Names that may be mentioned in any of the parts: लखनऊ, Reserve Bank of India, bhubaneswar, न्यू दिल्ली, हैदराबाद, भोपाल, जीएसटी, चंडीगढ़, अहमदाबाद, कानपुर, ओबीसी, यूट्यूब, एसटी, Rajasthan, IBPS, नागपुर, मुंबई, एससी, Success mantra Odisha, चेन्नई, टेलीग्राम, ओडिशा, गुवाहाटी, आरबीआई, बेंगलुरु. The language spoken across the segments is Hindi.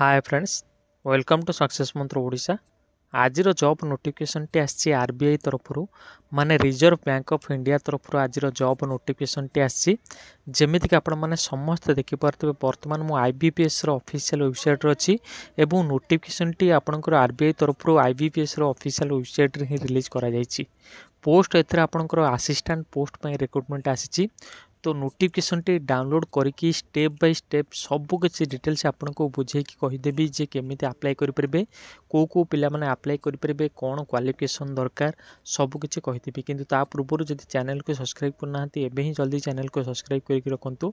Hi friends welcome to success Mantra ओडिशा। आज जॉब नोटिफिकेशन टी आसी आरबीआई तरफ माने रिजर्व बैंक ऑफ इंडिया तरफ आज जॉब नोटिफिकेशन टी आसी जमीक आपने समस्त देखिपे। बर्तमान मु आईबीपीएस ऑफिशियल वेबसाइट अच्छी और नोटिफिकेशन टी आपंकर आरबीआई तरफ आईबीपीएस ऑफिशियल वेबसाइट रे ही रिलीज करा जायछि। पोस्ट एथरा आपंकर असिस्टेंट पोस्ट पर रिक्रूटमेंट आसी तो नोटिफिकेशन टी डाउनलोड करके स्टेप बाय स्टेप सबकि डिटेल्स आपको बुझे कहीदेवी जे केमी आप्लाय करें, कौ कौ पिला माने आप्लाय करें, कौन क्वालिफिकेशन दरकार सबकि कहीदेवी। किंतु ता पूर्व जब चैनल को सब्सक्राइब करना एवं ही जल्दी चैनल को सब्सक्राइब करके रखु।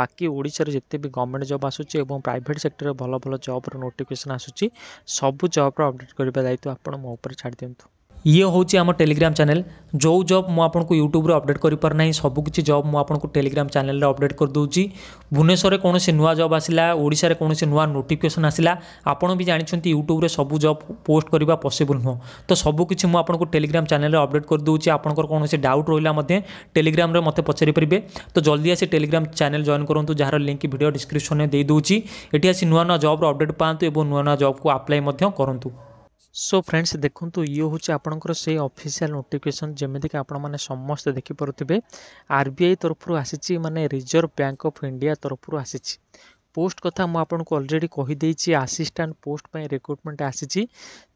बाकी ओडिशा जिते भी गवर्नमेंट जॉब आसूची और प्राइवेट सेक्टर भल भल जॉब नोटिफिकेशन आसूची सब जॉब अपडेट करने दायित्व आपड़ मो ऊपर छाड़ दिंतु। ये हूँ आम टेलीग्राम चैनल जो जॉब मुझे यूट्यूब अपडेट करना सबकि जॉब मुझे टेलीग्राम चैनल अपडेट कर दूसरी। भुवनेश्वर में कौन नुआ जॉब आसला, ओडिशा रे कौन नुआ नोटिफिकेशन आसला, आपड़ भी जानते यूट्यूब रे सब जॉब पोस्ट करवा पॉसिबल नुह। तो सबकि मुझे टेलीग्राम चैनल अपडेट कर दूसरी। आपंकर कौन से डाउट रहा टेलीग्राम में मत पचारि पारे। तो जल्दी आसी टेलीग्राम चैनल जॉइन करूँ जार लिंक वीडियो डिस्क्रिप्शन में दे दूसरी। ये आसी नुआ नुआ जॉब अपडेट पाँच और नुआ नुआ जॉब को अप्लाई करूँ। सो फ्रेंड्स देखंतु ये हूँ आपणकर से ऑफिशियल नोटिफिकेशन जमीक आपण मैंने समस्त देखिपे। आरबीआई तरफ आसी माने रिजर्व बैंक ऑफ इंडिया तरफ आसी। पोस्ट कथा मुझको अलरेडी कहीदे असिस्टेंट पोस्ट पर रिक्रूटमेंट आसी।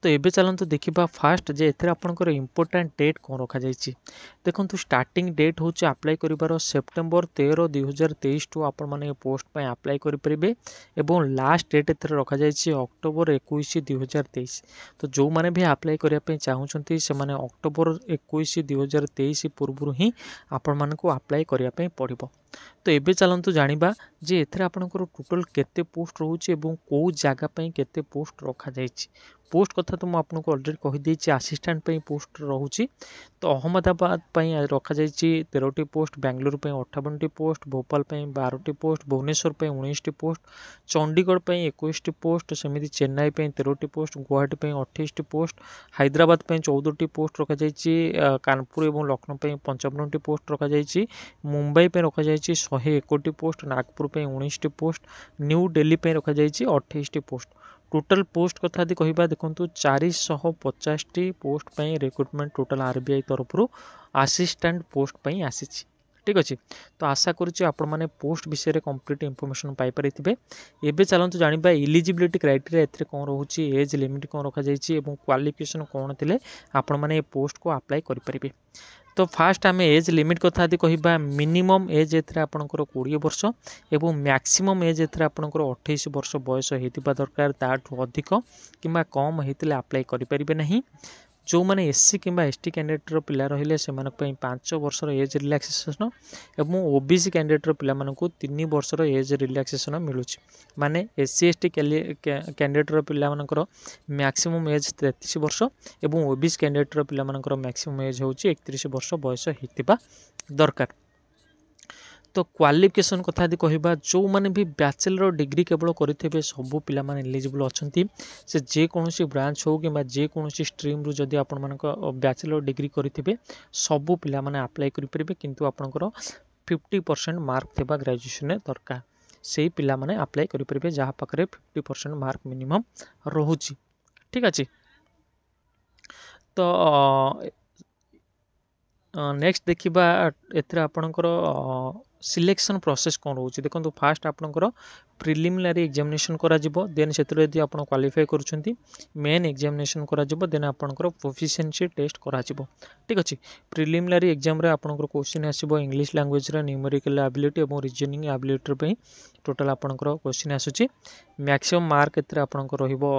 तो ये चलत देखा फास्ट जे एथर आपंकर इम्पोर्टाट डेट कौन रखा जाए। देखो स्टार्टिंग डेट हूँ आप्लाय कर सेप्टेम्बर 13, 2023 टू आपने पोस्ट पर आप्लाय करें और लास्ट डेट एथर रखा जाए अक्टोबर 21, 2023। तो जो मैंने भी आप्लाय करने चाहूँगी से अक्टोबर 21, 2023 पूर्व ही आपण को आप्लाय करने पड़ो। तो ये चलत जाना जे एथर आपंकर टोटल केते पोस्ट रोचे और कौ जगह केते पोस्ट रखा जाए। पोस्ट कथा तो मुझे अलरेडी कहीदे असिस्टेंट पोस्ट रोचे। तो अहमदाबाद रखा जाए 13 पोस्ट, बेंगलुरु पर 58 पोस्ट, भोपाल पर 12 पोस्ट, भुवनेश्वर पर 19 पोस्ट, चंडीगढ़ पर 21 पोस्ट, सेमती चेन्नई पर 13 पोस्ट, गुवाहाटी पर 28 पोस्ट, हैदराबाद पर 14 पोस्ट रखा जाए, कानपुर और लखनऊ पर 55 पोस्ट रखा जाए, मुंबई पर रखा जाए 101 पोस्ट, नागपुर पर 19 पोस्ट, न्यू दिल्ली पर रखा जाए 28 पोस्ट। टोटल पोस्ट कथा यदि कह देखो 450 पोस्ट पर रिक्रुटमेंट टोटल आरबीआई तरफ असिस्टेंट पोस्ट पर आसी। ठीक अच्छे। तो आशा करुँच पोस्ट विषय में कंप्लीट इनफॉरमेशन पाई थे। एवं चलते जाना एलिजिबिलिटी क्राइटेरिया एथे कौन रोचे, एज लिमिट कौन रखा जाए, क्वालिफिकेशन कौन थे आपण पोस्ट को अप्लाई करें। तो फास्ट आम एज लिमिट कथा यदि कह मिनिमम एज एथर आपंकर 20 वर्ष और मैक्सिमम एज एथर आपंकर 28 वर्ष बयस होता दरकार। ताठू अधिक किंवा कम होते आप्लाय करें नहीं। जो मैंने एससी किंवा एसटी कैंडिडेटर पिला रहिले से 5 वर्ष एज रिलैक्सेशन और ओबीसी कैंडिडेटर पिला मानकु 3 वर्ष एज रिलैक्सेशन मिलूची। माने एससी एसटी कैंडिडेटर पिला मानकर मैक्सिमम एज 33 वर्ष और ओबीसी कैंडिडेटर पिला मानकर मैक्सिमम एज होची 31 वर्ष बयस हितिबा दरकार। तो क्वालिफिकेशन कथा यदि कह जो मैंने भी बैचलर डिग्री केवल करेंगे सबू पिला माने एलिजिबल अच्छा से जेकोसी ब्रांच हो कि जेकोसी स्ट्रीम रु जब आपण मान बैचलर डिग्री करेंगे सबू पिला माने अप्लाई करेंगे। किंतु आपंकर 50% मार्क थे ग्रेजुएशन दरकार से पिला माने अप्लाई करेंगे जहाँ पाखे 50% मार्क मिनिमम रोचे। ठीक अच्छे। तो नेक्स्ट देखिबा एथरा आपणकर सिलेक्शन प्रोसेस कौन रोचे। देखो फास्ट आपणकर प्रिलिमिनारी एग्जामिनेशन करा जिवो, देन सेतरे यदि आपण क्वालिफाई करूछंती मेन एग्जामिनेशन करा जिवो, देन आपणकर प्रोफिशिएंसी टेस्ट करा जिवो। ठीक अच्छे। प्रिलिमिनारी एग्जाम रे आपणकर क्वेश्चन आसीबो इंग्लिश लैंग्वेज रे न्यूमेरिकल एबिलिटी और रीजनिंग एबिलिटी पे टोटल आपणकर क्वेश्चन आसुची। मैक्सिमम मार्क एथरा आपणकर रहिबो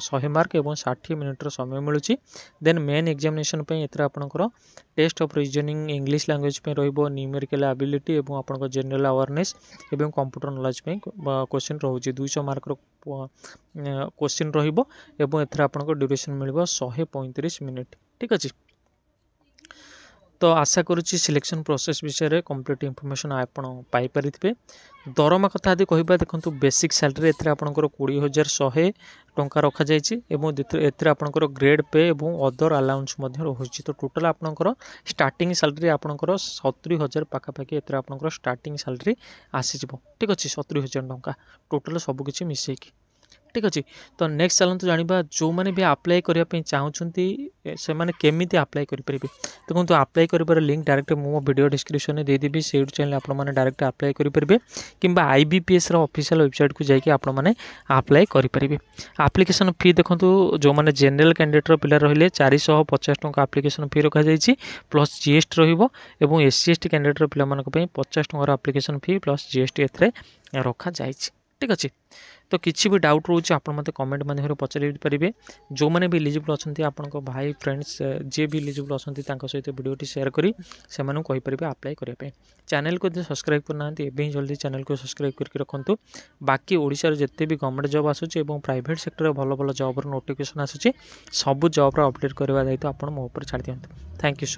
100 मार्क और 60 मिनट रो समय मिलुची। देन मेन एग्जामिनेशन पे एथरा आपणकर test of reasoning English language पे रहिबो, न्यूमेरिकल एबिलिटी और आपणकर जनरल अवेयरनेस एवं कंप्यूटर नॉलेज पे क्वेश्चन रोचे। 200 मार्क क्वेश्चन रहिबो एवं एथरा आपणको ड्यूरेशन मिलिबो 135 मिनिट। ठीक अछि। तो आशा करुँची सिलेक्शन प्रोसेस विषय में कंप्लीट इनफॉरमेशन आपण पाई परिथिबे। दरमा कथा यदि कह देखो बेसिक सैलरी एथरा आपणकर 20,100 टंका रखा जाए। आपणकर ग्रेड पे और अदर अलाउंस रोचे। तो टोटल आपणकर स्टार्टिंग सैलरी आपणकर 70,000 पाखापाखि एथर आपणकर स्टार्टिंग सैलरी आसीजिवो। ठीक अच्छे। 70,000 टंका टोटल सबकिछि मिसेकी। ठीक अच्छे। तो नेक्स्ट चलते जाना जो मैंने भी आप्लाय करने चाहते से केमी आप्लाय करेंगे देखो। तो आप्लाय कर लिंक डायरेक्ट मो वीडियो डिस्क्रिप्शन में देदेवि से चैनल आपने डायरेक्ट आप्लाय करेंगे कि आईबीपीएस ऑफिशियल वेबसाइट को जाके आपने आप्लाय करेंगे। आप्लिकेसन फी देखो जो मैंने जेनेल कैंडिडेटर पिला रही 450 टंका आप्लिकेसन फी रखा जाए प्लस जीएसटी रही एससीएसटी कैंडिडेटर पिला 50 टंका आप्लिकेसन फी प्लस जीएसटी ए रखा जाए ठीक अच्छे। तो किसी भी डाउट रोचे आप मत कमेंट माध्यम पचारि पारे जो मैंने भी इलिजिबल अच्छा आपंक भाई फ्रेंड्स जी भी इलिजिबल अच्छा सहित भिडियोटी सेयार करी से कहींपर आप्लाय करने। चैनल को यदि सब्सक्राइब करना एवं जल्दी चैनल को सब्सक्राइब करके रखुद। बाकी ओडिशा जिते भी गवर्नमेंट जॉब आसूँ और प्राइवेट सेक्टर भल भल जॉब नोटिफिकेशन आसूँ सब जॉब अपडेट करवा दायित्व आप मो छाड़ दिखाँ। Thank you so much.